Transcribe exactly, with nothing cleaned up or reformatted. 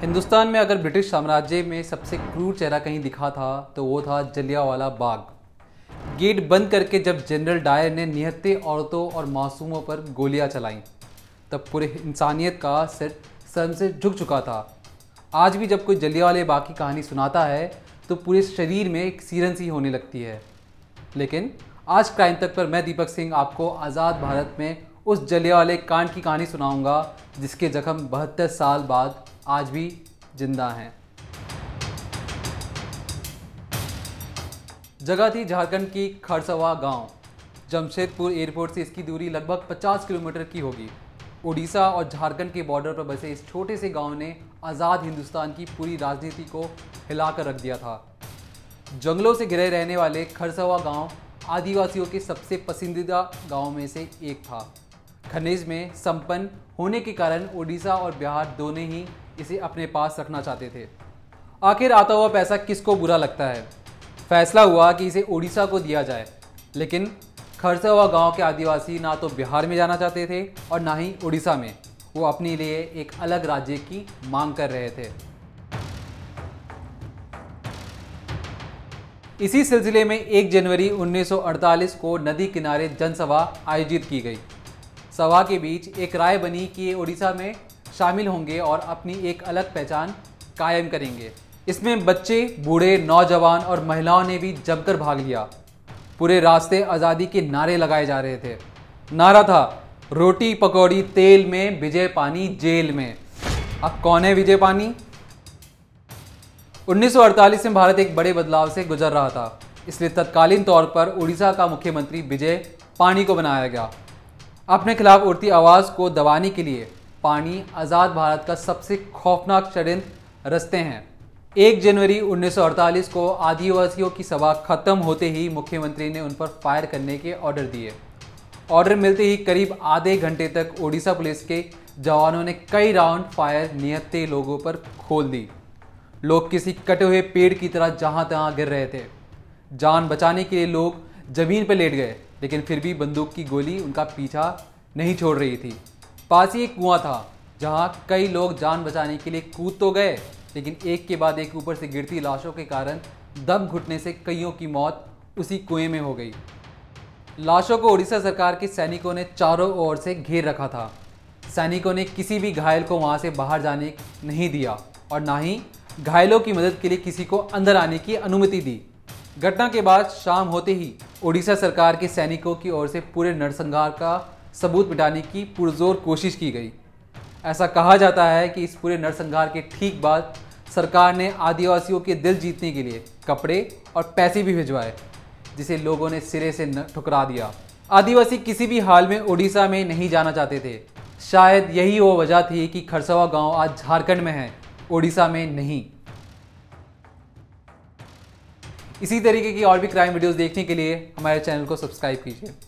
हिंदुस्तान में अगर ब्रिटिश साम्राज्य में सबसे क्रूर चेहरा कहीं दिखा था तो वो था जलियांवाला बाग। गेट बंद करके जब जनरल डायर ने निहत्थे औरतों और मासूमों पर गोलियां चलाईं तब पूरे इंसानियत का सिर शर्म से झुक चुका था। आज भी जब कोई जलियांवाला बाग की कहानी सुनाता है तो पूरे शरीर में एक सीरन सी होने लगती है। लेकिन आज क्राइम तक पर मैं दीपक सिंह आपको आज़ाद भारत में उस जलियांवाला कांड की कहानी सुनाऊंगा जिसके जख्म बहत्तर साल बाद आज भी जिंदा हैं। जगह थी झारखंड की खरसावा गांव। जमशेदपुर एयरपोर्ट से इसकी दूरी लगभग पचास किलोमीटर की होगी। उड़ीसा और झारखंड के बॉर्डर पर बसे इस छोटे से गांव ने आज़ाद हिंदुस्तान की पूरी राजनीति को हिलाकर रख दिया था। जंगलों से घिरे रहने वाले खरसावा गांव आदिवासियों के सबसे पसंदीदा गांव में से एक था। खनिज में संपन्न होने के कारण उड़ीसा और बिहार दोनों ही इसे अपने पास रखना चाहते थे। आखिर आता हुआ पैसा किसको बुरा लगता है। फैसला हुआ कि इसे उड़ीसा को दिया जाए, लेकिन खरसावा गांव के आदिवासी ना तो बिहार में जाना चाहते थे और ना ही उड़ीसा में। वो अपने लिए एक अलग राज्य की मांग कर रहे थे। इसी सिलसिले में एक जनवरी उन्नीस सौ अड़तालीस को नदी किनारे जनसभा आयोजित की गई। सभा के बीच एक राय बनी कि ये उड़ीसा में शामिल होंगे और अपनी एक अलग पहचान कायम करेंगे। इसमें बच्चे, बूढ़े, नौजवान और महिलाओं ने भी जमकर भाग लिया। पूरे रास्ते आज़ादी के नारे लगाए जा रहे थे। नारा था, रोटी पकौड़ी तेल में, विजय पाणि जेल में। अब कौन है विजय पाणि? उन्नीस सौ अड़तालीस में भारत एक बड़े बदलाव से गुजर रहा था, इसलिए तत्कालीन तौर पर उड़ीसा का मुख्यमंत्री विजय पाणि को बनाया गया। अपने खिलाफ उठती आवाज़ को दबाने के लिए पाणि आज़ाद भारत का सबसे खौफनाक षड्यंत्र रचते हैं। एक जनवरी उन्नीस सौ अड़तालीस को आदिवासियों की सभा खत्म होते ही मुख्यमंत्री ने उन पर फायर करने के ऑर्डर दिए। ऑर्डर मिलते ही करीब आधे घंटे तक ओडिशा पुलिस के जवानों ने कई राउंड फायर निहत्थे लोगों पर खोल दी। लोग किसी कटे हुए पेड़ की तरह जहां तहां गिर रहे थे। जान बचाने के लिए लोग जमीन पर लेट गए, लेकिन फिर भी बंदूक की गोली उनका पीछा नहीं छोड़ रही थी। पास ही एक कुआं था जहाँ कई लोग जान बचाने के लिए कूद तो गए, लेकिन एक के बाद एक ऊपर से गिरती लाशों के कारण दम घुटने से कईयों की मौत उसी कुएं में हो गई। लाशों को उड़ीसा सरकार के सैनिकों ने चारों ओर से घेर रखा था। सैनिकों ने किसी भी घायल को वहां से बाहर जाने नहीं दिया और ना ही घायलों की मदद के लिए किसी को अंदर आने की अनुमति दी। घटना के बाद शाम होते ही उड़ीसा सरकार के सैनिकों की ओर से पूरे नरसंहार का सबूत मिटाने की पुरजोर कोशिश की गई। ऐसा कहा जाता है कि इस पूरे नरसंहार के ठीक बाद सरकार ने आदिवासियों के दिल जीतने के लिए कपड़े और पैसे भी भिजवाए, जिसे लोगों ने सिरे से ठुकरा दिया। आदिवासी किसी भी हाल में उड़ीसा में नहीं जाना चाहते थे। शायद यही वो वजह थी कि खरसावा गांव आज झारखंड में है, उड़ीसा में नहीं। इसी तरीके की और भी क्राइम वीडियोस देखने के लिए हमारे चैनल को सब्सक्राइब कीजिए।